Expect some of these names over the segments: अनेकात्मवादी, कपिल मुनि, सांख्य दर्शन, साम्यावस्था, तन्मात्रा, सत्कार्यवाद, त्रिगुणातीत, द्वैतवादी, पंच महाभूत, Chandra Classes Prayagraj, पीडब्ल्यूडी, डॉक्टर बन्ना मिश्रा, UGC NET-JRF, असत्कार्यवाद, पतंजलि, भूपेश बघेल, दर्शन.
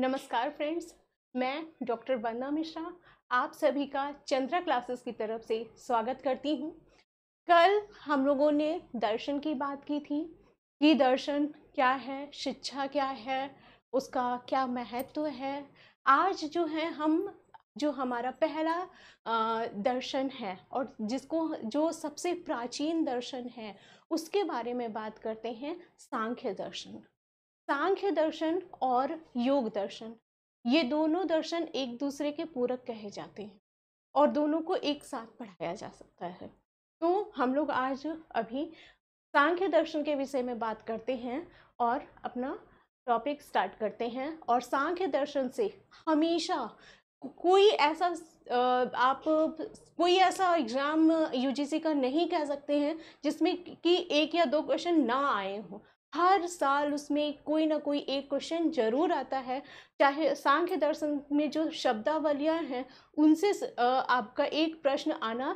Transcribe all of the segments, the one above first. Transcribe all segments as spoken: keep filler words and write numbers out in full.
नमस्कार फ्रेंड्स, मैं डॉक्टर बन्ना मिश्रा आप सभी का चंद्रा क्लासेस की तरफ से स्वागत करती हूं। कल हम लोगों ने दर्शन की बात की थी कि दर्शन क्या है, शिक्षा क्या है, उसका क्या महत्व है। आज जो है हम जो हमारा पहला दर्शन है और जिसको जो सबसे प्राचीन दर्शन है उसके बारे में बात करते हैं, सांख्य दर्शन। सांख्य दर्शन और योग दर्शन, ये दोनों दर्शन एक दूसरे के पूरक कहे जाते हैं और दोनों को एक साथ पढ़ाया जा सकता है। तो हम लोग आज अभी सांख्य दर्शन के विषय में बात करते हैं और अपना टॉपिक स्टार्ट करते हैं। और सांख्य दर्शन से हमेशा कोई ऐसा आप कोई ऐसा एग्ज़ाम यूजीसी का नहीं कह सकते हैं जिसमें कि एक या दो क्वेश्चन ना आए हों। हर साल उसमें कोई ना कोई एक क्वेश्चन जरूर आता है। चाहे सांख्य दर्शन में जो शब्दावलियाँ हैं उनसे आपका एक प्रश्न आना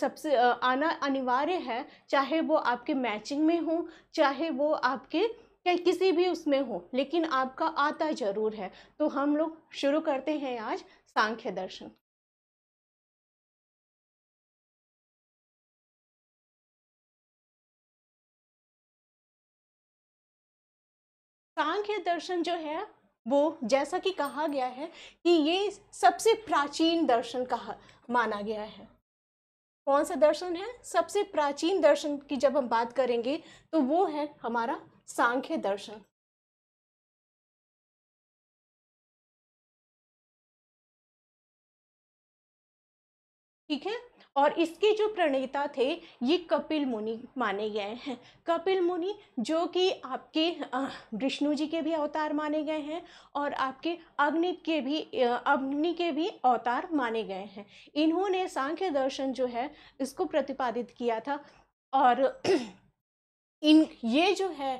सबसे आना अनिवार्य है, चाहे वो आपके मैचिंग में हो, चाहे वो आपके किसी भी उसमें हो, लेकिन आपका आता जरूर है। तो हम लोग शुरू करते हैं आज सांख्य दर्शन। सांख्य दर्शन जो है वो जैसा कि कहा गया है कि ये सबसे प्राचीन दर्शन कहा माना गया है। कौन सा दर्शन है? सबसे प्राचीन दर्शन की जब हम बात करेंगे तो वो है हमारा सांख्य दर्शन। ठीक है। और इसके जो प्रणेता थे ये कपिल मुनि माने गए हैं। कपिल मुनि जो कि आपके विष्णु जी के भी अवतार माने गए हैं और आपके अग्नि के भी अग्नि के भी अवतार माने गए हैं। इन्होंने सांख्य दर्शन जो है इसको प्रतिपादित किया था। और इन ये जो है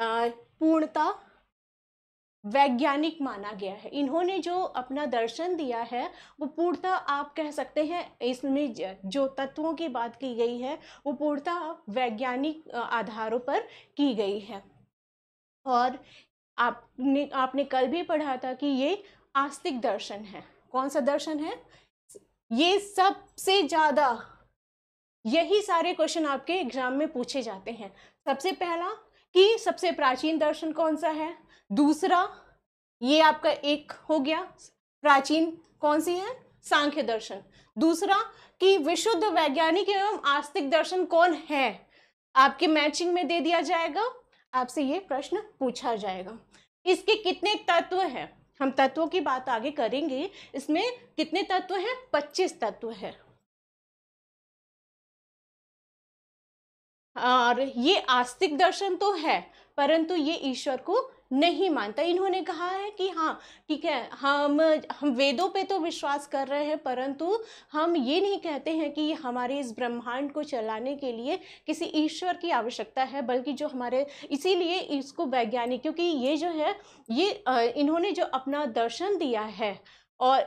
पूर्णता वैज्ञानिक माना गया है। इन्होंने जो अपना दर्शन दिया है वो पूर्णतः आप कह सकते हैं, इसमें जो तत्वों की बात की गई है वो पूर्णतः वैज्ञानिक आधारों पर की गई है। और आपने आपने कल भी पढ़ा था कि ये आस्तिक दर्शन है। कौन सा दर्शन है? ये सबसे ज़्यादा यही सारे क्वेश्चन आपके एग्जाम में पूछे जाते हैं। सबसे पहला कि सबसे प्राचीन दर्शन कौन सा है, दूसरा ये आपका एक हो गया प्राचीन कौन सी है सांख्य दर्शन, दूसरा कि विशुद्ध वैज्ञानिक एवं आस्तिक दर्शन कौन है, आपके मैचिंग में दे दिया जाएगा, आपसे ये प्रश्न पूछा जाएगा। इसके कितने तत्व हैं, हम तत्वों की बात आगे करेंगे। इसमें कितने तत्व हैं? पच्चीस तत्व है। और ये आस्तिक दर्शन तो है परंतु ये ईश्वर को नहीं मानता। इन्होंने कहा है कि हाँ ठीक है, हम हम वेदों पे तो विश्वास कर रहे हैं परंतु हम ये नहीं कहते हैं कि हमारे इस ब्रह्मांड को चलाने के लिए किसी ईश्वर की आवश्यकता है, बल्कि जो हमारे इसीलिए इसको वैज्ञानिक, क्योंकि ये जो है ये इन्होंने जो अपना दर्शन दिया है और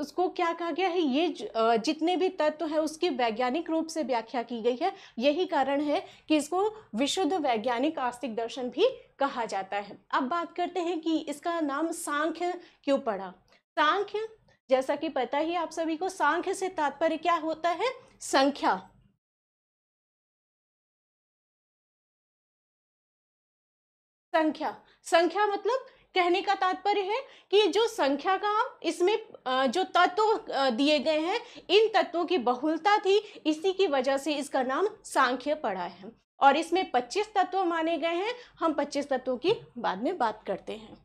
उसको क्या कहा गया है, ये जितने भी तत्व हैं उसकी वैज्ञानिक रूप से व्याख्या की गई है। यही कारण है कि इसको विशुद्ध वैज्ञानिक आस्तिक दर्शन भी कहा जाता है। अब बात करते हैं कि इसका नाम सांख्य क्यों पड़ा। सांख्य, जैसा कि पता ही आप सभी को, सांख्य से तात्पर्य क्या होता है? संख्या। संख्या संख्या मतलब कहने का तात्पर्य है कि जो संख्या का इसमें जो तत्व दिए गए हैं इन तत्वों की बहुलता थी, इसी की वजह से इसका नाम सांख्य पड़ा है। और इसमें पच्चीस तत्व माने गए हैं। हम पच्चीस तत्वों की बाद में बात करते हैं।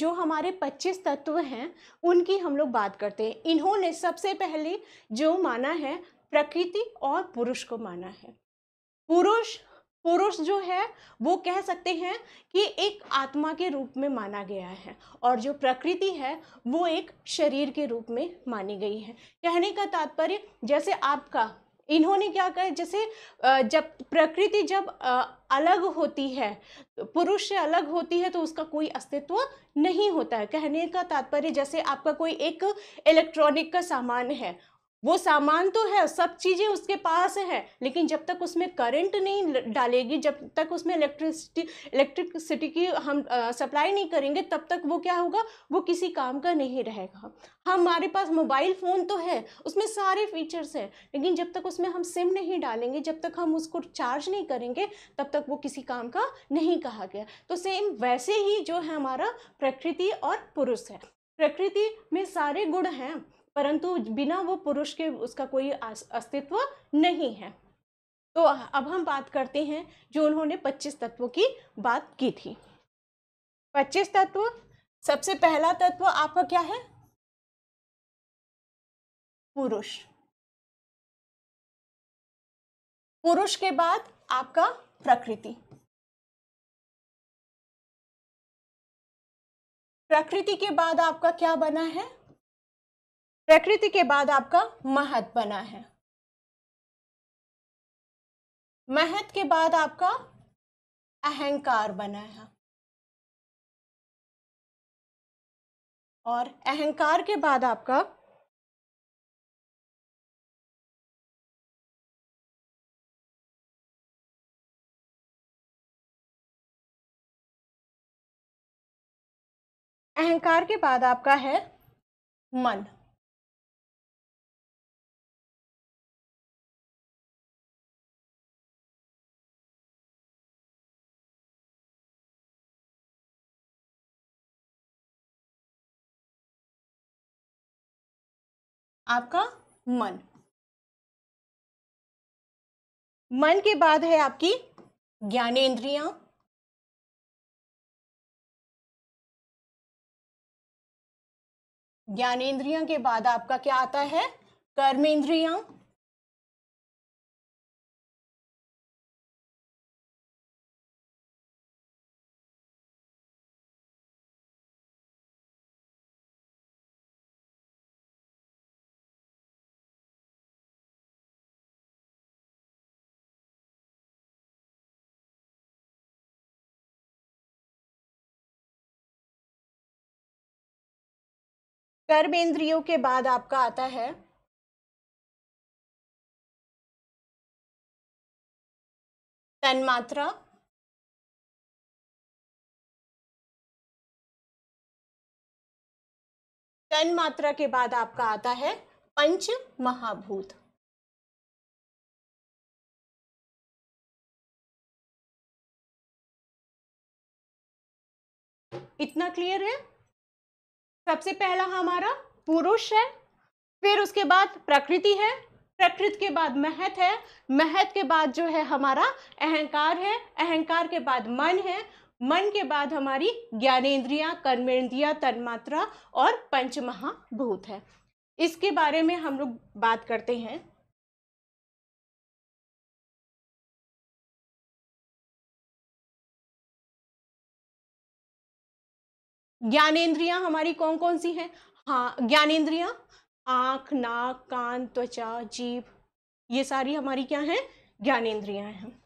जो हमारे पच्चीस तत्व हैं उनकी हम लोग बात करते हैं। इन्होंने सबसे पहले जो माना है प्रकृति और पुरुष को माना है। पुरुष पुरुष जो है वो कह सकते हैं कि एक आत्मा के रूप में माना गया है और जो प्रकृति है वो एक शरीर के रूप में मानी गई है। कहने का तात्पर्य जैसे आपका इन्होंने क्या कहा, जैसे जब प्रकृति जब अलग होती है, पुरुष से अलग होती है तो उसका कोई अस्तित्व नहीं होता है। कहने का तात्पर्य जैसे आपका कोई एक इलेक्ट्रॉनिक का सामान है, वो सामान तो है, सब चीज़ें उसके पास है, लेकिन जब तक उसमें करंट नहीं डालेगी, जब तक उसमें इलेक्ट्रिसिटी इलेक्ट्रिसिटी की हम सप्लाई नहीं करेंगे, तब तक वो क्या होगा, वो किसी काम का नहीं रहेगा। हमारे पास मोबाइल फ़ोन तो है, उसमें सारे फीचर्स हैं, लेकिन जब तक उसमें हम सिम नहीं डालेंगे, जब तक हम उसको चार्ज नहीं करेंगे, तब तक वो किसी काम का नहीं कहा गया। तो सेम वैसे ही जो है हमारा प्रकृति और पुरुष है, प्रकृति में सारे गुण हैं परंतु बिना वो पुरुष के उसका कोई अस्तित्व नहीं है। तो अब हम बात करते हैं जो उन्होंने पच्चीस तत्वों की बात की थी। पच्चीस तत्व, सबसे पहला तत्व आपका क्या है, पुरुष। पुरुष के बाद आपका प्रकृति। प्रकृति के बाद आपका क्या बना है, प्रकृति के बाद आपका महत बना है। महत के बाद आपका अहंकार बना है और अहंकार के बाद आपका अहंकार के बाद आपका है मन। आपका मन। मन के बाद है आपकी ज्ञानेंद्रियां। ज्ञानेंद्रियां के बाद आपका क्या आता है, कर्मेंद्रियां। कर्मेंद्रियों के बाद आपका आता है तन्मात्रा। तन्मात्रा के बाद आपका आता है पंच महाभूत। इतना क्लियर है। सबसे पहला हमारा पुरुष है, फिर उसके बाद प्रकृति है, प्रकृति के बाद महत है, महत के बाद जो है हमारा अहंकार है, अहंकार के बाद मन है, मन के बाद हमारी ज्ञानेंद्रियां, कर्मेंद्रियां, तन्मात्रा और पंचमहाभूत है। इसके बारे में हम लोग बात करते हैं। ज्ञानेंद्रियां हमारी कौन कौन सी हैं? हाँ, ज्ञानेंद्रियां आँख, नाक, कान, त्वचा, जीभ, ये सारी हमारी क्या हैं, ज्ञानेंद्रियां हैं।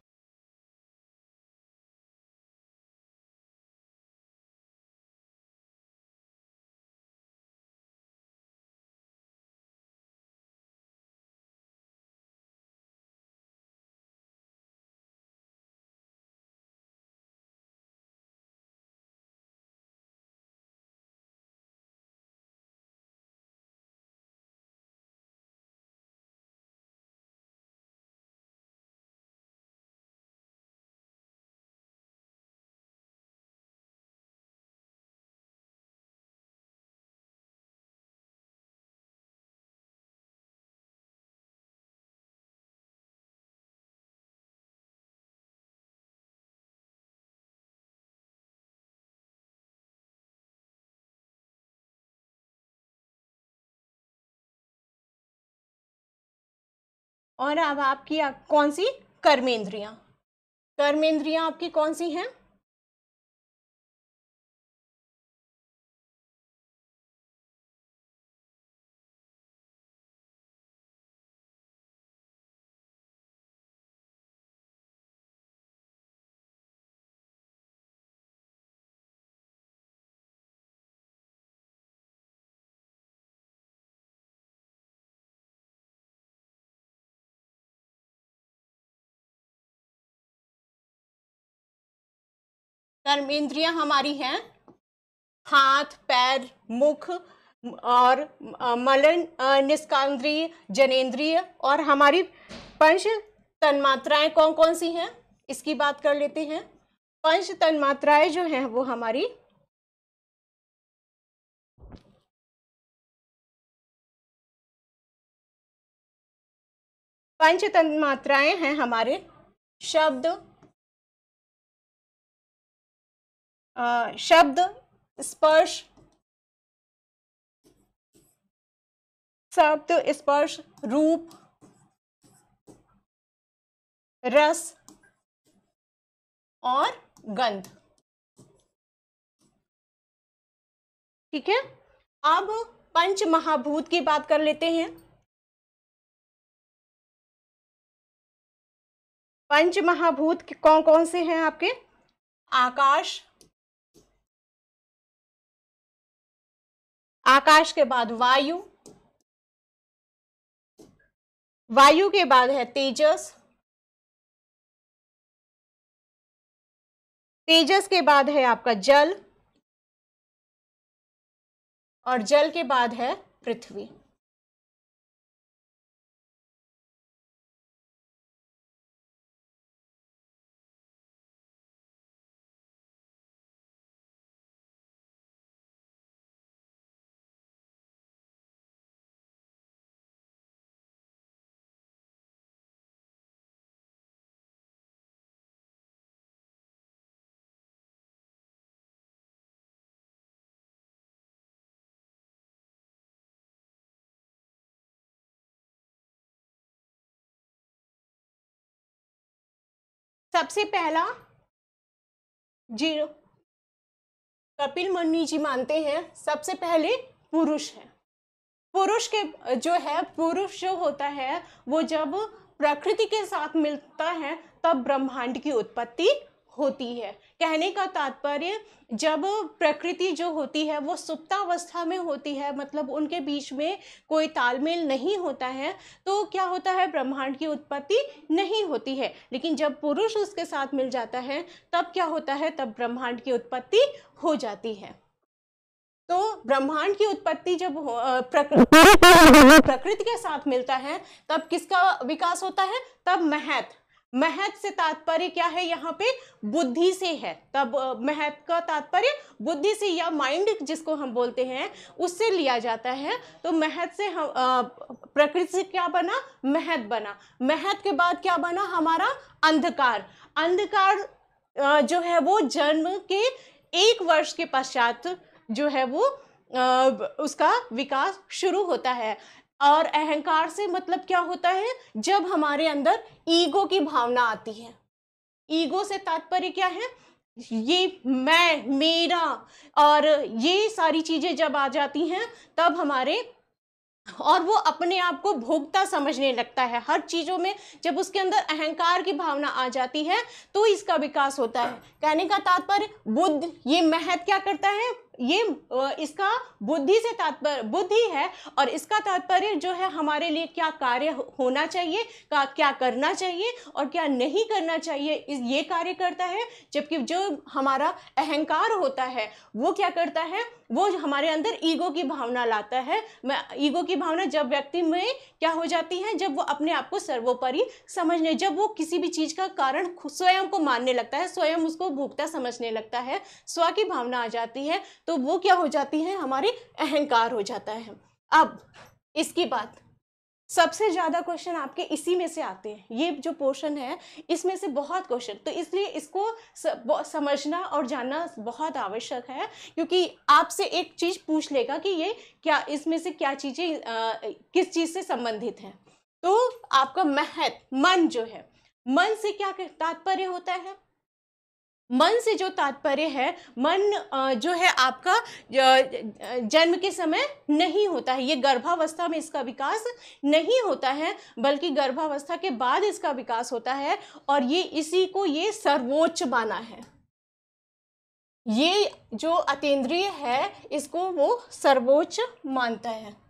और अब आपकी कौन सी, कर्मेंद्रियां। कर्म इंद्रियां आपकी कौन सी हैं? कर्म इंद्रियां हमारी हैं हाथ, पैर, मुख और मलन निष्कांद्रिय, जनेन्द्रिय और हमारी पंच तन्मात्राएं कौन कौन सी हैं इसकी बात कर लेते हैं। पंच तन्मात्राएं जो हैं वो हमारी पंच तन्मात्राएं हैं हमारे शब्द, Uh, शब्द, स्पर्श, शब्द, स्पर्श, रूप, रस और गंध। ठीक है, अब पंच महाभूत की बात कर लेते हैं। पंच महाभूत कौन कौन से हैं आपके? आकाश, आकाश के बाद वायु, वायु के बाद है तेजस, तेजस के बाद है आपका जल और जल के बाद है पृथ्वी। सबसे पहला जीरो कपिल मुनि जी मानते हैं सबसे पहले पुरुष है। पुरुष के जो है पुरुष जो होता है वो जब प्रकृति के साथ मिलता है तब ब्रह्मांड की उत्पत्ति होती है। कहने का तात्पर्य जब प्रकृति जो होती है वो सुप्तावस्था में होती है, मतलब उनके बीच में कोई तालमेल नहीं होता है, तो क्या होता है ब्रह्मांड की उत्पत्ति नहीं होती है। लेकिन जब पुरुष उसके साथ मिल जाता है तब क्या होता है, तब ब्रह्मांड की उत्पत्ति हो जाती है। तो ब्रह्मांड की उत्पत्ति जब प्रकृति प्रकृति के साथ मिलता है तब किसका विकास होता है, तब महत। महत से तात्पर्य क्या है यहाँ पे? बुद्धि से है। तब महत का तात्पर्य बुद्धि से या माइंड जिसको हम बोलते हैं उससे लिया जाता है। तो महत से हम प्रकृति से क्या बना? महत बना। महत के बाद क्या बना हमारा? अंधकार। अंधकार जो है वो जन्म के एक वर्ष के पश्चात जो है वो उसका विकास शुरू होता है। और अहंकार से मतलब क्या होता है, जब हमारे अंदर ईगो की भावना आती है। ईगो से तात्पर्य क्या है, ये मैं, मेरा और ये सारी चीजें जब आ जाती हैं तब हमारे और वो अपने आप को भोक्ता समझने लगता है। हर चीज़ों में जब उसके अंदर अहंकार की भावना आ जाती है तो इसका विकास होता है। कहने का तात्पर्य बुद्ध, ये महत क्या करता है, ये इसका बुद्धि से तात्पर्य बुद्धि है और इसका तात्पर्य जो है हमारे लिए क्या कार्य होना चाहिए, क्या करना चाहिए और क्या नहीं करना चाहिए, ये कार्य करता है। जबकि जो हमारा अहंकार होता है वो क्या करता है, वो हमारे अंदर ईगो की भावना लाता है। मैं ईगो की भावना जब व्यक्ति में क्या हो जाती है, जब वो अपने आप को सर्वोपरि समझने, जब वो किसी भी चीज़ का कारण स्वयं को मानने लगता है, स्वयं उसको भोक्ता समझने लगता है, स्व की भावना आ जाती है, तो वो क्या हो जाती है हमारी अहंकार हो जाता है। अब इसकी बात सबसे ज़्यादा क्वेश्चन आपके इसी में से आते हैं, ये जो पोर्शन है इसमें से बहुत क्वेश्चन, तो इसलिए इसको समझना और जानना बहुत आवश्यक है। क्योंकि आपसे एक चीज़ पूछ लेगा कि ये क्या, इसमें से क्या चीज़ें किस चीज़ से संबंधित हैं। तो आपका महत मन जो है मन से क्या तात्पर्य होता है? मन से जो तात्पर्य है, मन जो है आपका जन्म के समय नहीं होता है, ये गर्भावस्था में इसका विकास नहीं होता है, बल्कि गर्भावस्था के बाद इसका विकास होता है। और ये इसी को ये सर्वोच्च माना है, ये जो अतीन्द्रिय है इसको वो सर्वोच्च मानता है।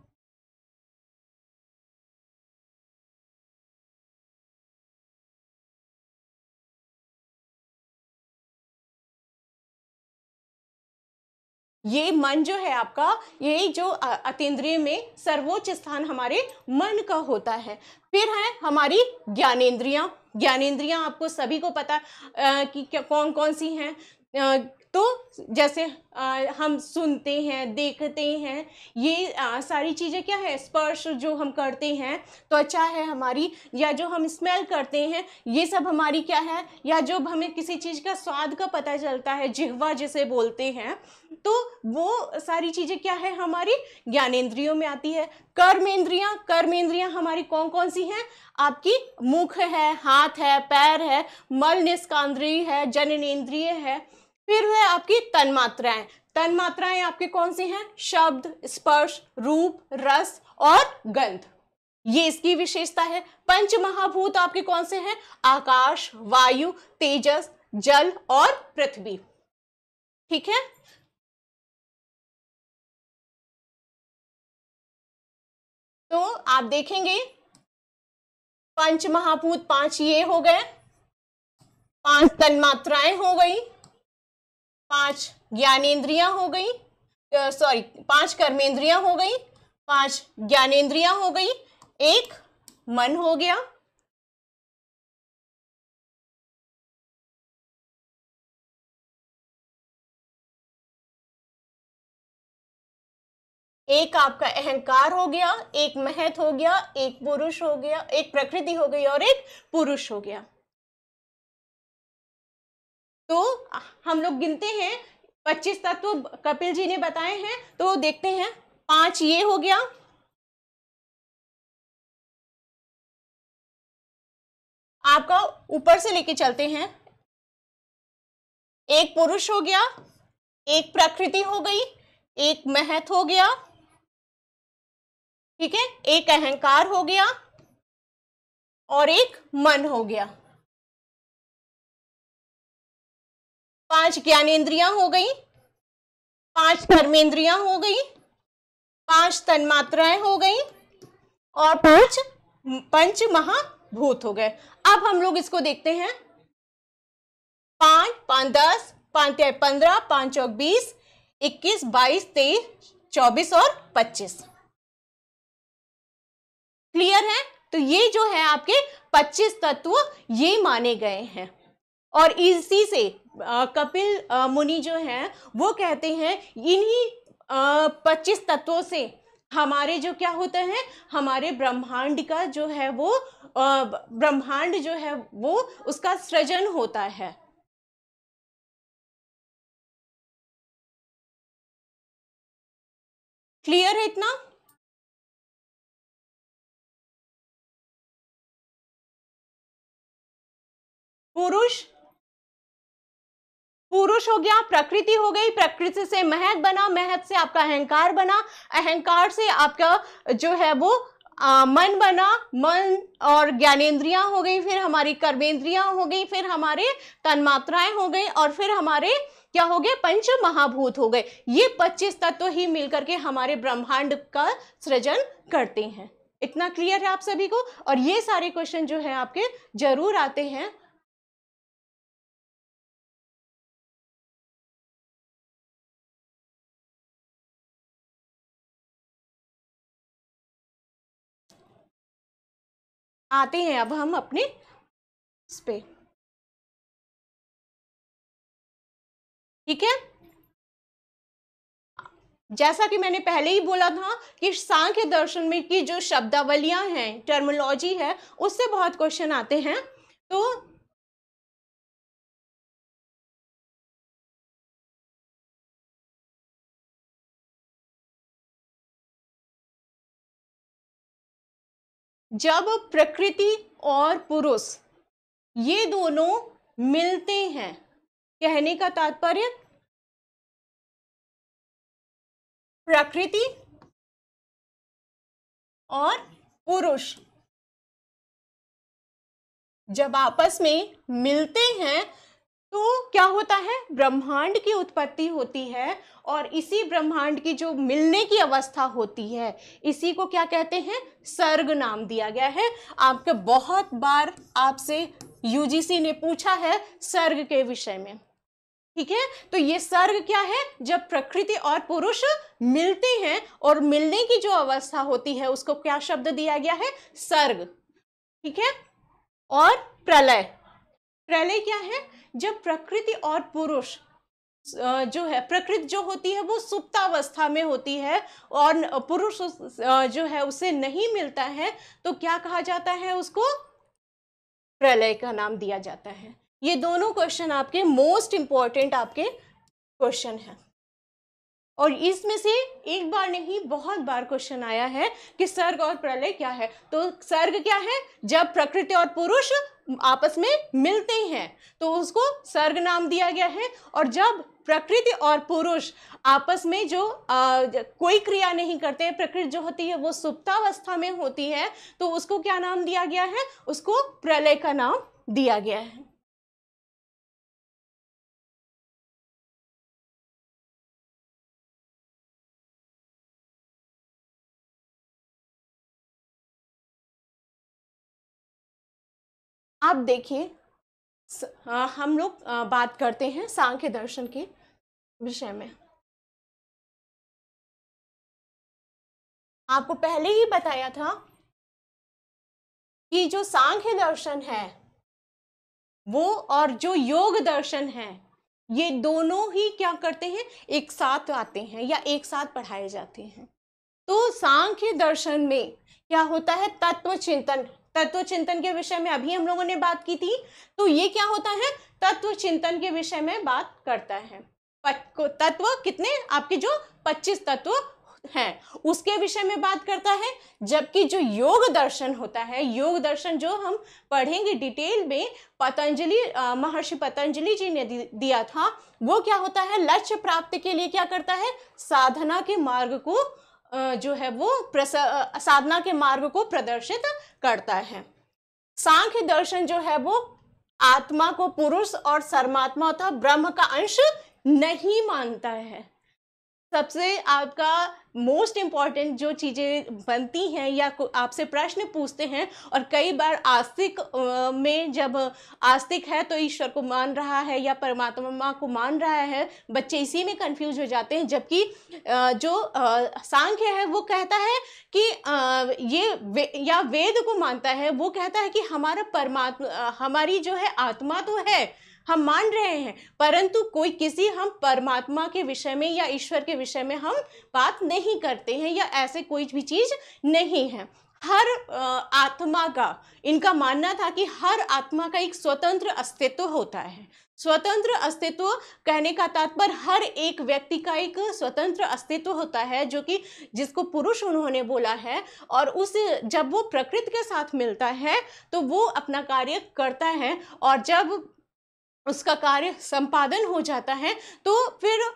ये मन जो है आपका, ये जो अतीन्द्रिय में सर्वोच्च स्थान हमारे मन का होता है। फिर है हमारी ज्ञानेंद्रियां। ज्ञानेंद्रियां आपको सभी को पता आ, कि कौन कौन सी हैं। आ, तो जैसे आ, हम सुनते हैं, देखते हैं, ये आ, सारी चीज़ें क्या है, स्पर्श जो हम करते हैं, त्वचा है हमारी, या जो हम स्मेल करते हैं, ये सब हमारी क्या है, या जो हमें किसी चीज़ का स्वाद का पता चलता है, जिह्वा जिसे बोलते हैं, तो वो सारी चीज़ें क्या है हमारी ज्ञानेंद्रियों में आती है। कर्मेंद्रियाँ, कर्मेंद्रियाँ हमारी कौन कौन सी हैं? आपकी मुख है, हाथ है, पैर है, मल निष्कांद्रिय है, जननेंद्रिय है। फिर वह आपकी तन्मात्राएं, तन्मात्राएं आपके कौन सी हैं? शब्द, स्पर्श, रूप, रस और गंध, ये इसकी विशेषता है। पंच महाभूत आपके कौन से हैं? आकाश, वायु, तेजस, जल और पृथ्वी। ठीक है, तो आप देखेंगे पंच महाभूत पांच ये हो गए, पांच तन्मात्राएं हो गई, पांच ज्ञानेंद्रियां हो गई, सॉरी पांच कर्मेंद्रियां हो गई, पांच ज्ञानेंद्रियां हो गई, एक मन हो गया। एक आपका अहंकार हो गया, एक महत्व हो गया, एक पुरुष हो गया, एक प्रकृति हो गई और एक पुरुष हो गया। तो हम लोग गिनते हैं पच्चीस तत्व कपिल जी ने बताए हैं, तो देखते हैं। पांच ये हो गया, आपका ऊपर से लेके चलते हैं, एक पुरुष हो गया, एक प्रकृति हो गई, एक महत हो गया, ठीक है, एक अहंकार हो गया और एक मन हो गया, पांच ज्ञानेंद्रियां हो गई, पांच कर्मेंद्रियां हो गई, पांच तन्मात्राएं हो गई और पांच पंच महाभूत हो गए। अब हम लोग इसको देखते हैं, पांच पांच दस, पांच पंद्रह, पांच चौक बीस, इक्कीस, बाईस, तेईस, चौबीस और पच्चीस। क्लियर है? तो ये जो है आपके पच्चीस तत्व ये माने गए हैं। और इसी से कपिल मुनि जो हैं वो कहते हैं इन्हीं पच्चीस तत्वों से हमारे जो क्या होते हैं, हमारे ब्रह्मांड का जो है वो ब्रह्मांड जो है वो उसका सृजन होता है। क्लियर है इतना? पुरुष पुरुष हो गया, प्रकृति हो गई, प्रकृति से महत बना, महत से आपका अहंकार बना, अहंकार से आपका जो है वो आ, मन बना, मन और ज्ञानेंद्रियां हो गई, फिर हमारी कर्मेंद्रियां हो गई, फिर हमारे तन्मात्राएं हो गई और फिर हमारे क्या हो गए, पंच महाभूत हो गए। ये पच्चीस तत्व ही मिलकर के हमारे ब्रह्मांड का सृजन करते हैं। इतना क्लियर है आप सभी को? और ये सारे क्वेश्चन जो है आपके जरूर आते हैं। आते हैं अब हम अपने इस पे, ठीक है। जैसा कि मैंने पहले ही बोला था कि सांख्य दर्शन में की जो शब्दावलियां हैं, टर्मिनोलॉजी है, उससे बहुत क्वेश्चन आते हैं। तो जब प्रकृति और पुरुष ये दोनों मिलते हैं। कहने का तात्पर्य प्रकृति और पुरुष जब आपस में मिलते हैं तो क्या होता है, ब्रह्मांड की उत्पत्ति होती है। और इसी ब्रह्मांड की जो मिलने की अवस्था होती है इसी को क्या कहते हैं, सर्ग नाम दिया गया है। आपके बहुत बार आपसे यूजीसी ने पूछा है सर्ग के विषय में, ठीक है। तो ये सर्ग क्या है, जब प्रकृति और पुरुष मिलते हैं और मिलने की जो अवस्था होती है उसको क्या शब्द दिया गया है, सर्ग, ठीक है। और प्रलय, प्रलय क्या है, जब प्रकृति और पुरुष जो है, प्रकृति जो होती है वो सुप्तावस्था में होती है और पुरुष जो है उसे नहीं मिलता है तो क्या कहा जाता है, उसको प्रलय का नाम दिया जाता है। ये दोनों क्वेश्चन आपके मोस्ट इंपॉर्टेंट आपके क्वेश्चन हैं और इसमें से एक बार नहीं बहुत बार क्वेश्चन आया है कि सर्ग और प्रलय क्या है। तो सर्ग क्या है, जब प्रकृति और पुरुष आपस में मिलते हैं तो उसको सर्ग नाम दिया गया है। और जब प्रकृति और पुरुष आपस में जो आ, कोई क्रिया नहीं करते, प्रकृति जो होती है वो सुप्तावस्था में होती है तो उसको क्या नाम दिया गया है, उसको प्रलय का नाम दिया गया है। आप देखिए, हम लोग बात करते हैं सांख्य दर्शन के विषय में। आपको पहले ही बताया था कि जो सांख्य दर्शन है वो और जो योग दर्शन है ये दोनों ही क्या करते हैं, एक साथ आते हैं या एक साथ पढ़ाए जाते हैं। तो सांख्य दर्शन में क्या होता है, तत्व चिंतन, तत्व चिंतन के विषय में अभी हम लोगों ने बात की थी। तो ये क्या होता है, तत्व चिंतन के विषय में बात करता है। तत्व कितने, आपके जो पच्चीस तत्व हैं उसके विषय में बात करता है। जबकि जो योग दर्शन होता है, योग दर्शन जो हम पढ़ेंगे डिटेल में, पतंजलि महर्षि पतंजलि जी ने दिया था, वो क्या होता है, लक्ष्य प्राप्ति के लिए क्या करता है, साधना के मार्ग को जो है वो साधना के मार्ग को प्रदर्शित करता है। सांख्य दर्शन जो है वो आत्मा को पुरुष और सर्मात्मा तथा ब्रह्म का अंश नहीं मानता है। सबसे आपका मोस्ट इम्पॉर्टेंट जो चीज़ें बनती हैं या आपसे प्रश्न पूछते हैं, और कई बार आस्तिक में, जब आस्तिक है तो ईश्वर को मान रहा है या परमात्मा को मान रहा है, बच्चे इसी में कंफ्यूज हो जाते हैं। जबकि जो सांख्य है वो कहता है कि ये वे, या वेद को मानता है, वो कहता है कि हमारा परमात्मा, हमारी जो है आत्मा तो है, हम मान रहे हैं, परंतु कोई किसी हम परमात्मा के विषय में या ईश्वर के विषय में हम बात नहीं करते हैं या ऐसे कोई भी चीज़ नहीं है। हर आत्मा का, इनका मानना था कि हर आत्मा का एक स्वतंत्र अस्तित्व होता है। स्वतंत्र अस्तित्व कहने का तात्पर्य हर एक व्यक्ति का एक स्वतंत्र अस्तित्व होता है, जो कि जिसको पुरुष उन्होंने बोला है। और उस जब वो प्रकृति के साथ मिलता है तो वो अपना कार्य करता है और जब उसका कार्य संपादन हो जाता है तो फिर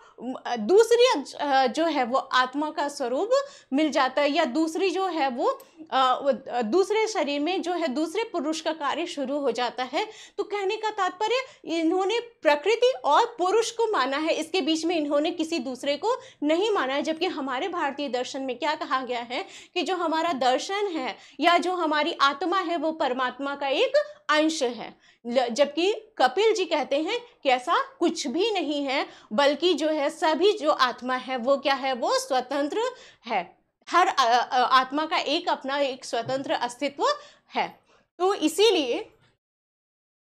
दूसरी जो है वो आत्मा का स्वरूप मिल जाता है या दूसरी जो है वो दूसरे शरीर में जो है दूसरे पुरुष का कार्य शुरू हो जाता है। तो कहने का तात्पर्य इन्होंने प्रकृति और पुरुष को माना है, इसके बीच में इन्होंने किसी दूसरे को नहीं माना है। जबकि हमारे भारतीय दर्शन में क्या कहा गया है कि जो हमारा दर्शन है या जो हमारी आत्मा है वो परमात्मा का एक अंश है। जबकि कपिल जी कहते हैं कि ऐसा कुछ भी नहीं है, बल्कि जो है सभी जो आत्मा है वो क्या है, वो स्वतंत्र है। हर आत्मा का एक अपना एक स्वतंत्र अस्तित्व है। तो इसीलिए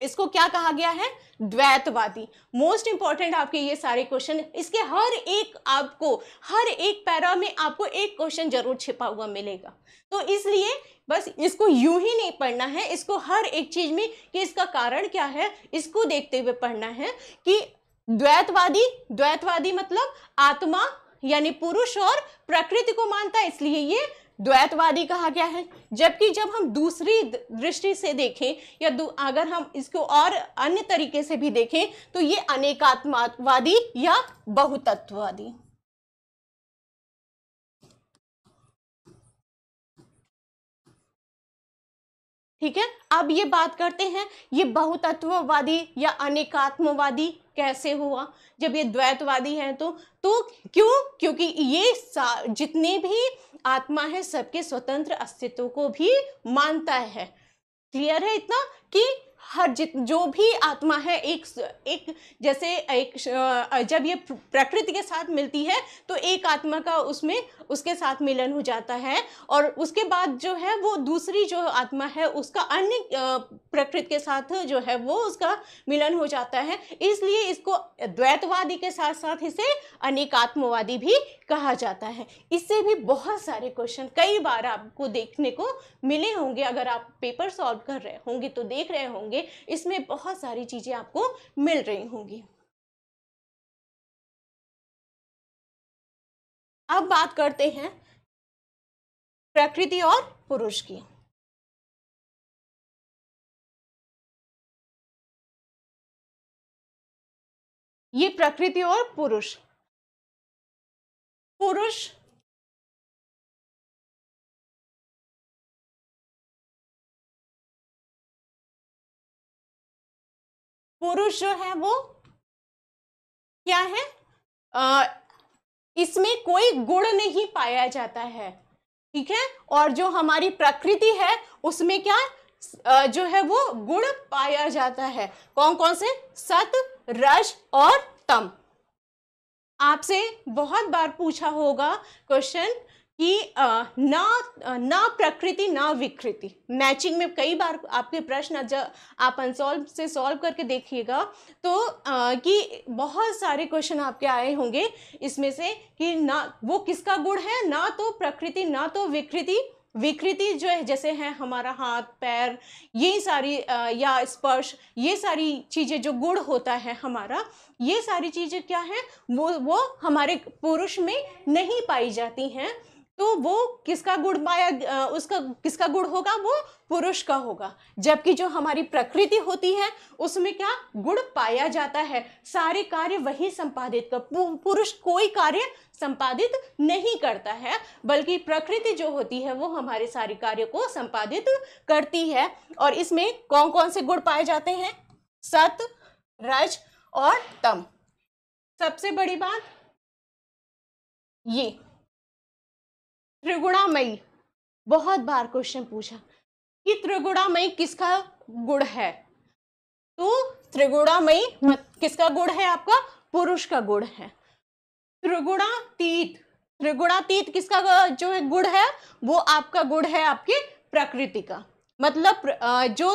इसको क्या कहा गया है, द्वैतवादी। मोस्ट इंपॉर्टेंट आपके ये सारे क्वेश्चन, इसके हर एक आपको हर एक पैरा में आपको एक क्वेश्चन जरूर छिपा हुआ मिलेगा। तो इसलिए बस इसको यूं ही नहीं पढ़ना है, इसको हर एक चीज में कि इसका कारण क्या है इसको देखते हुए पढ़ना है। कि द्वैतवादी, द्वैतवादी मतलब आत्मा यानी पुरुष और प्रकृति को मानता है, इसलिए ये द्वैतवादी कहा गया है। जबकि जब हम दूसरी दृष्टि से देखें या अगर हम इसको और अन्य तरीके से भी देखें तो ये अनेकात्मवादी या बहुतत्ववादी। ठीक है, अब ये बात करते हैं ये बहुतत्ववादी या अनेकात्मवादी कैसे हुआ जब ये द्वैतवादी है तो तो क्यों? क्योंकि ये जितने भी आत्मा है सबके स्वतंत्र अस्तित्व को भी मानता है। क्लियर है इतना कि हर जित जो भी आत्मा है एक एक जैसे एक जब ये प्रकृति के साथ मिलती है तो एक आत्मा का उसमें उसके साथ मिलन हो जाता है और उसके बाद जो है वो दूसरी जो आत्मा है उसका अन्य प्रकृति के साथ जो है वो उसका मिलन हो जाता है। इसलिए इसको द्वैतवादी के साथ साथ इसे अनेकात्मवादी भी कहा जाता है। इससे भी बहुत सारे क्वेश्चन कई बार आपको देखने को मिले होंगे, अगर आप पेपर सॉल्व कर रहे होंगे तो देख रहे होंगे, इसमें बहुत सारी चीजें आपको मिल रही होंगी। अब बात करते हैं प्रकृति और पुरुष की। ये प्रकृति और पुरुष, पुरुष पुरुष जो है वो क्या है, आ, इसमें कोई गुण नहीं पाया जाता है। ठीक है, और जो हमारी प्रकृति है उसमें क्या आ, जो है वो गुण पाया जाता है। कौन कौन से? सत, रज और तम। आपसे बहुत बार पूछा होगा क्वेश्चन कि ना ना प्रकृति ना विकृति, मैचिंग में कई बार आपके प्रश्न जब आप अनसॉल्व से सॉल्व करके देखिएगा तो आ, कि बहुत सारे क्वेश्चन आपके आए होंगे इसमें से कि ना वो किसका गुण है, ना तो प्रकृति ना तो विकृति। विकृति जो है जैसे है हमारा हाथ पैर ये सारी आ, या स्पर्श, ये सारी चीज़ें जो गुण होता है हमारा, ये सारी चीज़ें क्या है वो वो हमारे पुरुष में नहीं पाई जाती हैं। तो वो किसका गुण पाया, उसका किसका गुण होगा? वो पुरुष का होगा। जबकि जो हमारी प्रकृति होती है उसमें क्या गुण पाया जाता है, सारे कार्य वही संपादित कर, पुरुष कोई कार्य संपादित नहीं करता है बल्कि प्रकृति जो होती है वो हमारे सारे कार्यों को संपादित करती है। और इसमें कौन कौन से गुण पाए जाते हैं? सत, रज और तम। सबसे बड़ी बात ये त्रिगुणामयी, बहुत बार क्वेश्चन पूछा कि त्रिगुणामयी किसका गुण है, तो त्रिगुणामयी किसका गुण है? आपका पुरुष का गुण है। त्रिगुणातीत, त्रिगुणातीत किसका जो है गुण है? वो आपका गुण है आपके प्रकृति का। मतलब जो,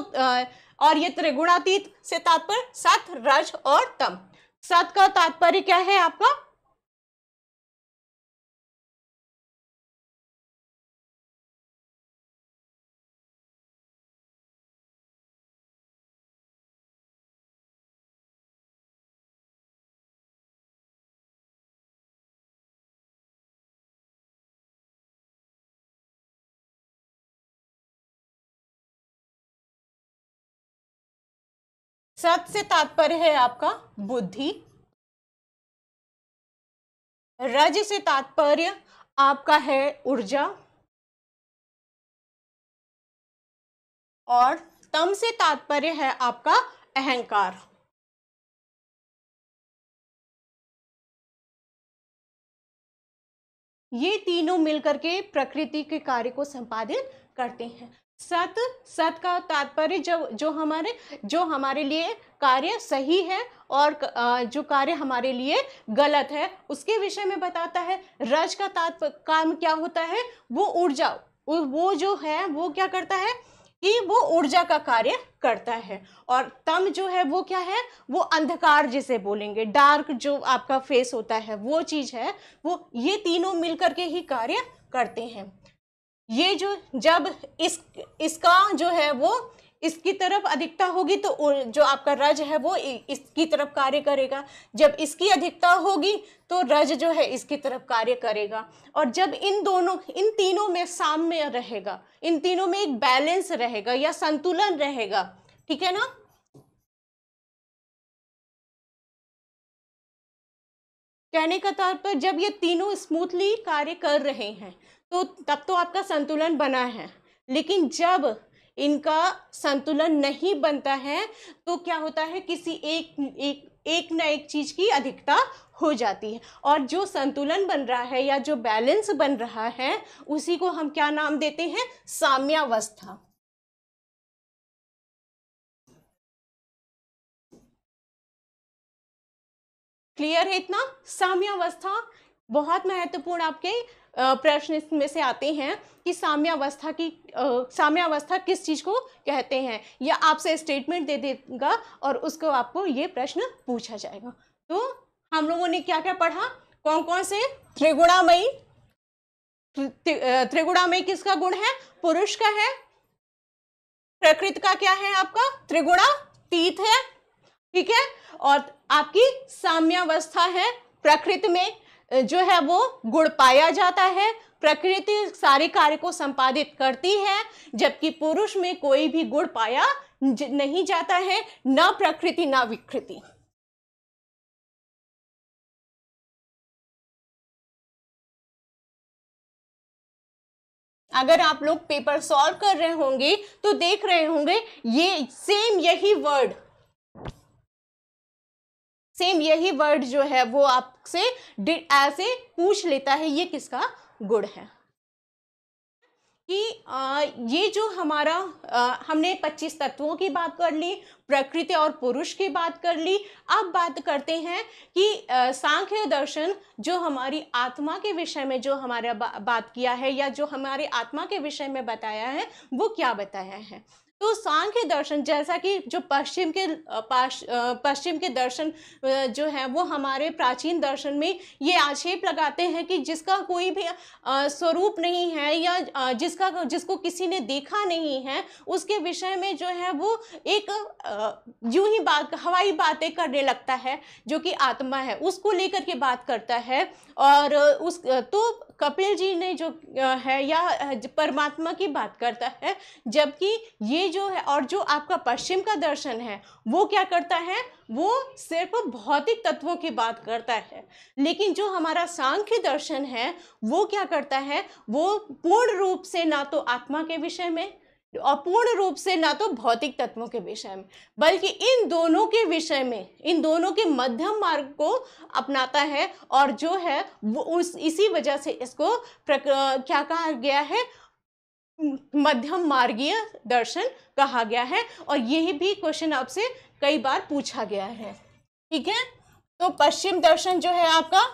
और ये त्रिगुणातीत से तात्पर्य सत, रज और तम। सत का तात्पर्य क्या है आपका? सत से तात्पर्य है आपका बुद्धि, रज से तात्पर्य आपका है ऊर्जा और तम से तात्पर्य है आपका अहंकार। ये तीनों मिलकर के प्रकृति के कार्य को संपादित करते हैं। सत, सत का तात्पर्य जो जो हमारे जो हमारे लिए कार्य सही है और जो कार्य हमारे लिए गलत है उसके विषय में बताता है। रज का तात्पर्य काम क्या होता है, वो ऊर्जा, वो जो है वो क्या करता है कि वो ऊर्जा का कार्य करता है। और तम जो है वो क्या है, वो अंधकार जिसे बोलेंगे, डार्क जो आपका फेस होता है वो चीज़ है वो। ये तीनों मिलकर के ही कार्य करते हैं। ये जो जब इस इसका जो है वो इसकी तरफ अधिकता होगी तो जो आपका रज है वो इसकी तरफ कार्य करेगा, जब इसकी अधिकता होगी तो रज जो है इसकी तरफ कार्य करेगा। और जब इन दोनों इन तीनों में साम्य रहेगा, इन तीनों में एक बैलेंस रहेगा या संतुलन रहेगा, ठीक है ना। कहने का तात्पर्य जब ये तीनों स्मूथली कार्य कर रहे हैं तो तब तो आपका संतुलन बना है, लेकिन जब इनका संतुलन नहीं बनता है तो क्या होता है, किसी एक एक एक ना एक चीज़ की अधिकता हो जाती है। और जो संतुलन बन रहा है या जो बैलेंस बन रहा है उसी को हम क्या नाम देते हैं, साम्यावस्था। क्लियर है इतना। साम्यावस्था बहुत महत्वपूर्ण आपके प्रश्न में से आते हैं कि साम्यावस्था की साम्यावस्था किस चीज़ को कहते हैं, या आपसे स्टेटमेंट दे देगा और उसको आपको ये प्रश्न पूछा जाएगा। तो हम लोगों ने क्या क्या पढ़ा, कौन कौन से त्रिगुणामयी, त्रिगुणामयी किसका गुण है, पुरुष का है, प्रकृति का क्या है आपका, त्रिगुणातीत है, ठीक है। और आपकी साम्यावस्था है, प्रकृति में जो है वो गुण पाया जाता है, प्रकृति सारे कार्य को संपादित करती है, जबकि पुरुष में कोई भी गुण पाया नहीं जाता है, ना प्रकृति ना विकृति। अगर आप लोग पेपर सॉल्व कर रहे होंगे तो देख रहे होंगे ये सेम यही वर्ड सेम यही वर्ड जो है वो आपसे ऐसे पूछ लेता है, ये किसका गुण है। कि आ, ये जो हमारा आ, हमने पच्चीस तत्वों की बात कर ली, प्रकृति और पुरुष की बात कर ली। अब बात करते हैं कि आ, सांख्य दर्शन जो हमारी आत्मा के विषय में जो हमारा बा, बात किया है या जो हमारे आत्मा के विषय में बताया है वो क्या बताया है। तो सांख्य दर्शन जैसा कि जो पश्चिम के पश्चिम के दर्शन जो है वो हमारे प्राचीन दर्शन में ये आक्षेप लगाते हैं कि जिसका कोई भी स्वरूप नहीं है या जिसका जिसको किसी ने देखा नहीं है उसके विषय में जो है वो एक यूं ही बात हवाई बातें करने लगता है, जो कि आत्मा है उसको लेकर के बात करता है। और उस तो कपिल जी ने जो है या परमात्मा की बात करता है, जबकि ये जो है और जो आपका पश्चिम का दर्शन है वो क्या करता है, वो सिर्फ भौतिक तत्वों की बात करता है। लेकिन जो हमारा सांख्य दर्शन है वो क्या करता है, वो पूर्ण रूप से ना तो आत्मा के विषय में और पूर्ण रूप से ना तो भौतिक तत्वों के विषय में, बल्कि इन दोनों के विषय में, इन दोनों के मध्यम मार्ग को अपनाता है। और जो है वो उस इसी वजह से इसको क्या कहा गया है, मध्यम मार्गीय दर्शन कहा गया है। और यही भी क्वेश्चन आपसे कई बार पूछा गया है, ठीक है। तो पश्चिम दर्शन जो है आपका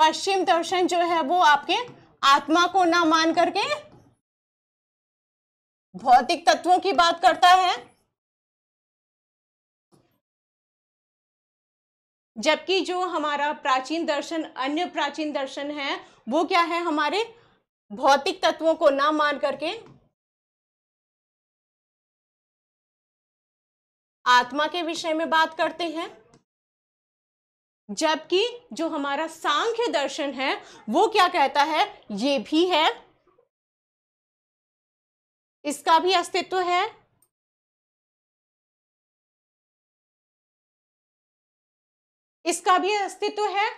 पश्चिम दर्शन जो है वो आपके आत्मा को ना मान करके भौतिक तत्वों की बात करता है, जबकि जो हमारा प्राचीन दर्शन अन्य प्राचीन दर्शन है वो क्या है, हमारे भौतिक तत्वों को ना मान करके आत्मा के विषय में बात करते हैं। जबकि जो हमारा सांख्य दर्शन है वो क्या कहता है, ये भी है, इसका भी अस्तित्व है, इसका भी अस्तित्व है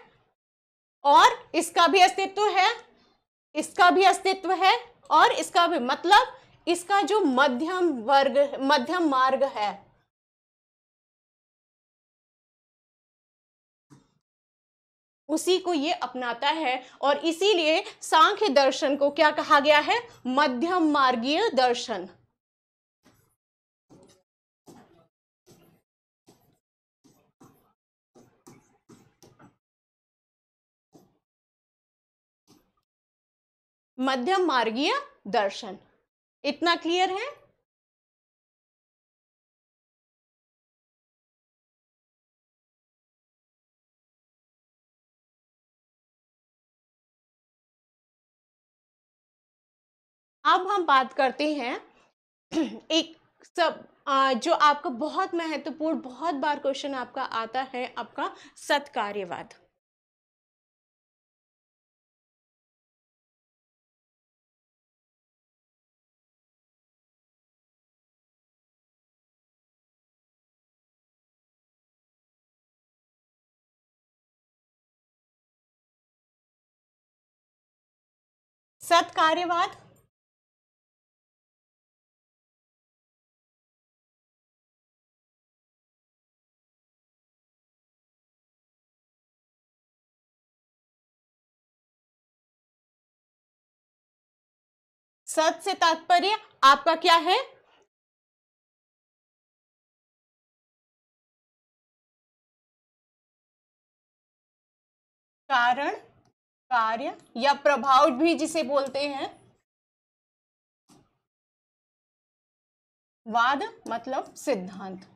और इसका भी अस्तित्व है, इसका भी अस्तित्व है और इसका भी, मतलब इसका जो मध्यम वर्ग मध्यम मार्ग है, उसी को ये अपनाता है। और इसीलिए सांख्य दर्शन को क्या कहा गया है, मध्यम मार्गीय दर्शन। मध्यम मार्गीय दर्शन, इतना क्लियर है। अब हम बात करते हैं एक सब जो आपका बहुत महत्वपूर्ण, बहुत बार क्वेश्चन आपका आता है, आपका सत्कार्यवाद। सत्कार्यवाद सत से तात्पर्य आपका क्या है? कारण, कार्य या प्रभाव भी जिसे बोलते हैं। वाद मतलब सिद्धांत।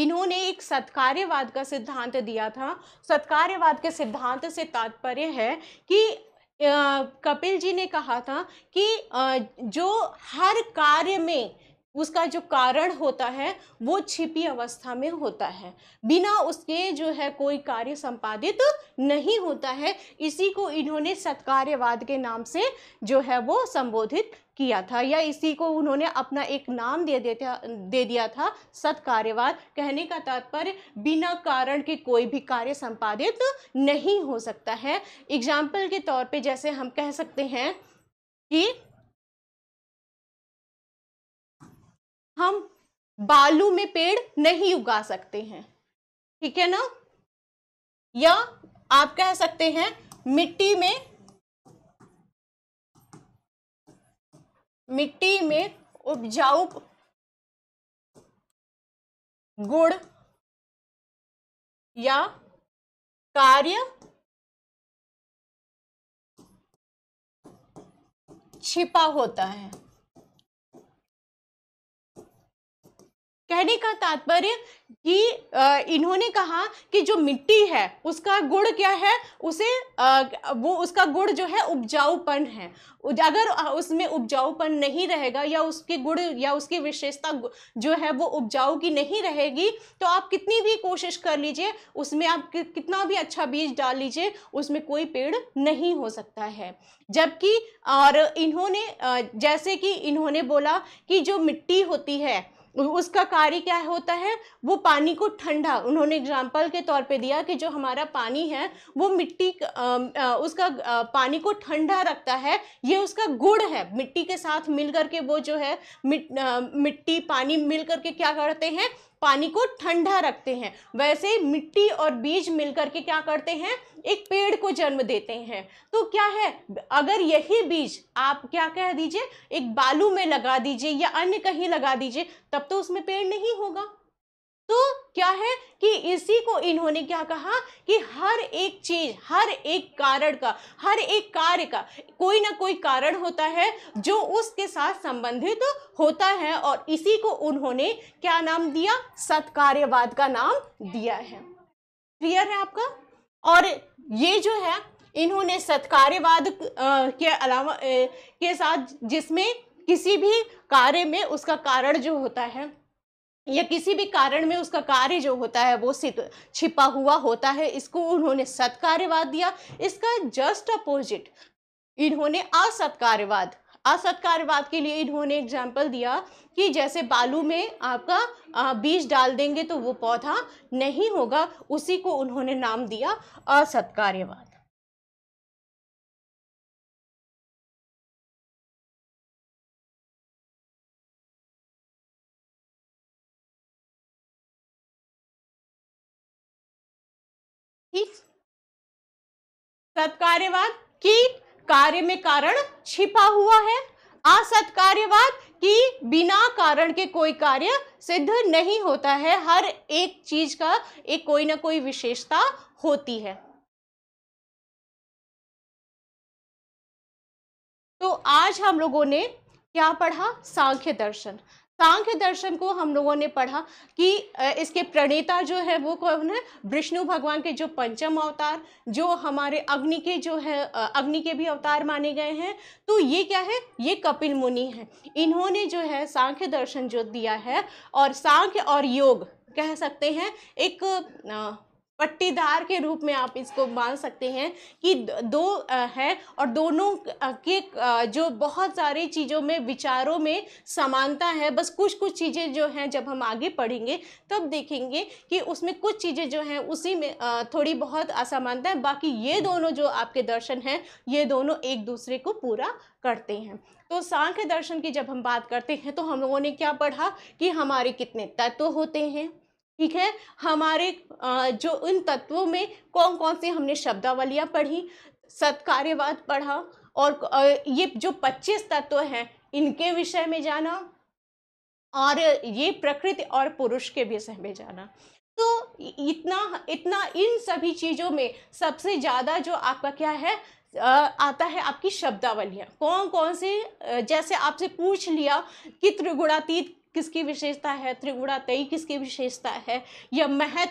इन्होंने एक सत्कार्यवाद का सिद्धांत दिया था। सत्कार्यवाद के सिद्धांत से तात्पर्य है कि कपिल जी ने कहा था कि जो हर कार्य में उसका जो कारण होता है वो छिपी अवस्था में होता है, बिना उसके जो है कोई कार्य संपादित नहीं होता है। इसी को इन्होंने सत्कार्यवाद के नाम से जो है वो संबोधित किया था, या इसी को उन्होंने अपना एक नाम दे देता दे दिया था सत्कार्यवाद। कहने का तात्पर्य बिना कारण के कोई भी कार्य संपादित नहीं हो सकता है। एग्जाम्पल के तौर पे जैसे हम कह सकते हैं कि हम बालू में पेड़ नहीं उगा सकते हैं, ठीक है ना? या आप कह सकते हैं मिट्टी में मिट्टी में उपजाऊ गुण या कार्य छिपा होता है। कहने का तात्पर्य कि इन्होंने कहा कि जो मिट्टी है उसका गुण क्या है, उसे वो उसका गुण जो है उपजाऊपन है। अगर उसमें उपजाऊपन नहीं रहेगा या उसके गुण या उसकी विशेषता जो है वो उपजाऊ की नहीं रहेगी, तो आप कितनी भी कोशिश कर लीजिए, उसमें आप कितना भी अच्छा बीज डाल लीजिए, उसमें कोई पेड़ नहीं हो सकता है। जबकि और इन्होंने जैसे कि इन्होंने बोला कि जो मिट्टी होती है उसका कार्य क्या होता है, वो पानी को ठंडा, उन्होंने एग्जाम्पल के तौर पे दिया कि जो हमारा पानी है वो मिट्टी उसका पानी को ठंडा रखता है, ये उसका गुण है। मिट्टी के साथ मिल करके वो जो है मिट्टी पानी मिल करके क्या करते हैं, पानी को ठंडा रखते हैं। वैसे मिट्टी और बीज मिलकर के क्या करते हैं, एक पेड़ को जन्म देते हैं। तो क्या है, अगर यही बीज आप क्या कह दीजिए एक बालू में लगा दीजिए या अन्य कहीं लगा दीजिए, तब तो उसमें पेड़ नहीं होगा। तो क्या है कि इसी को इन्होंने क्या कहा कि हर एक चीज, हर एक कारण का, हर एक कार्य का कोई ना कोई कारण होता है जो उसके साथ संबंधित होता है, और इसी को उन्होंने क्या नाम दिया, सत्कार्यवाद का नाम दिया है। क्लियर है आपका? और ये जो है इन्होंने सत्कार्यवाद के अलावा के साथ, जिसमें किसी भी कार्य में उसका कारण जो होता है या किसी भी कारण में उसका कार्य जो होता है वो छिपा हुआ होता है, इसको उन्होंने सत्कार्यवाद दिया। इसका जस्ट अपोजिट इन्होंने असत्कार्यवाद असत्कार्यवाद के लिए इन्होंने एग्जाम्पल दिया कि जैसे बालू में आपका बीज डाल देंगे तो वो पौधा नहीं होगा, उसी को उन्होंने नाम दिया असत्कार्यवाद। ठीक, सत्कार्यवाद की कार्य में कारण छिपा हुआ है, असत्कार्यवाद की बिना कारण के कोई कार्य सिद्ध नहीं होता है, हर एक चीज का एक कोई ना कोई विशेषता होती है। तो आज हम लोगों ने क्या पढ़ा, सांख्य दर्शन। सांख्य दर्शन को हम लोगों ने पढ़ा कि इसके प्रणेता जो है वो कौन है, विष्णु भगवान के जो पंचम अवतार, जो हमारे अग्नि के जो है अग्नि के भी अवतार माने गए हैं, तो ये क्या है, ये कपिल मुनि हैं। इन्होंने जो है सांख्य दर्शन जो दिया है, और सांख्य और योग कह सकते हैं एक पट्टीदार के रूप में आप इसको मान सकते हैं कि दो हैं और दोनों के जो बहुत सारी चीज़ों में विचारों में समानता है। बस कुछ कुछ चीज़ें जो हैं जब हम आगे पढ़ेंगे तब देखेंगे कि उसमें कुछ चीज़ें जो हैं उसी में थोड़ी बहुत असमानता है, बाकी ये दोनों जो आपके दर्शन हैं ये दोनों एक दूसरे को पूरा करते हैं। तो सांख्य दर्शन की जब हम बात करते हैं तो हम लोगों ने क्या पढ़ा कि हमारे कितने तत्व होते हैं, ठीक है, हमारे जो उन तत्वों में कौन कौन से हमने शब्दावलियाँ पढ़ी, सत्कार्यवाद पढ़ा, और ये जो पच्चीस तत्व हैं इनके विषय में जाना, और ये प्रकृति और पुरुष के विषय में जाना। तो इतना इतना इन सभी चीज़ों में सबसे ज़्यादा जो आपका क्या है आता है आपकी शब्दावलियाँ, कौन कौन से, जैसे आपसे पूछ लिया कि त्रिगुणातीत किसकी विशेषता है, त्रिगुणातयी किसकी विशेषता है, या महत्व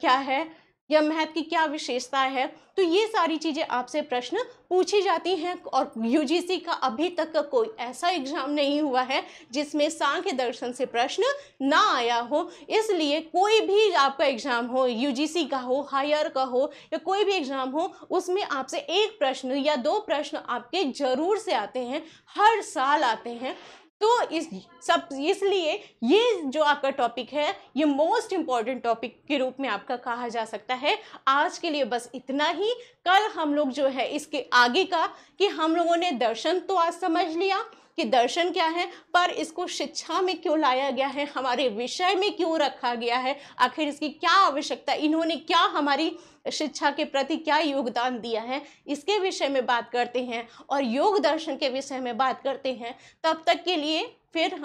क्या है, या महत्व की क्या विशेषता है, तो ये सारी चीज़ें आपसे प्रश्न पूछी जाती हैं। और यूजीसी का अभी तक का कोई ऐसा एग्जाम नहीं हुआ है जिसमें सांख्य दर्शन से प्रश्न ना आया हो, इसलिए कोई भी आपका एग्ज़ाम हो, यूजीसी का हो, हायर का हो, या कोई भी एग्ज़ाम हो, उसमें आपसे एक प्रश्न या दो प्रश्न आपके ज़रूर से आते हैं, हर साल आते हैं। तो इस सब इसलिए ये जो आपका टॉपिक है ये मोस्ट इम्पॉर्टेंट टॉपिक के रूप में आपका कहा जा सकता है। आज के लिए बस इतना ही। कल हम लोग जो है इसके आगे का, कि हम लोगों ने दर्शन तो आज समझ लिया कि दर्शन क्या है, पर इसको शिक्षा में क्यों लाया गया है, हमारे विषय में क्यों रखा गया है, आखिर इसकी क्या आवश्यकता, इन्होंने क्या हमारी शिक्षा के प्रति क्या योगदान दिया है, इसके विषय में बात करते हैं और योग दर्शन के विषय में बात करते हैं। तब तक के लिए फिर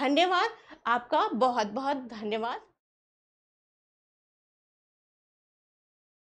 धन्यवाद, आपका बहुत बहुत धन्यवाद।